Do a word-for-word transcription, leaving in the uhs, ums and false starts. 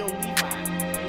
A O E Live.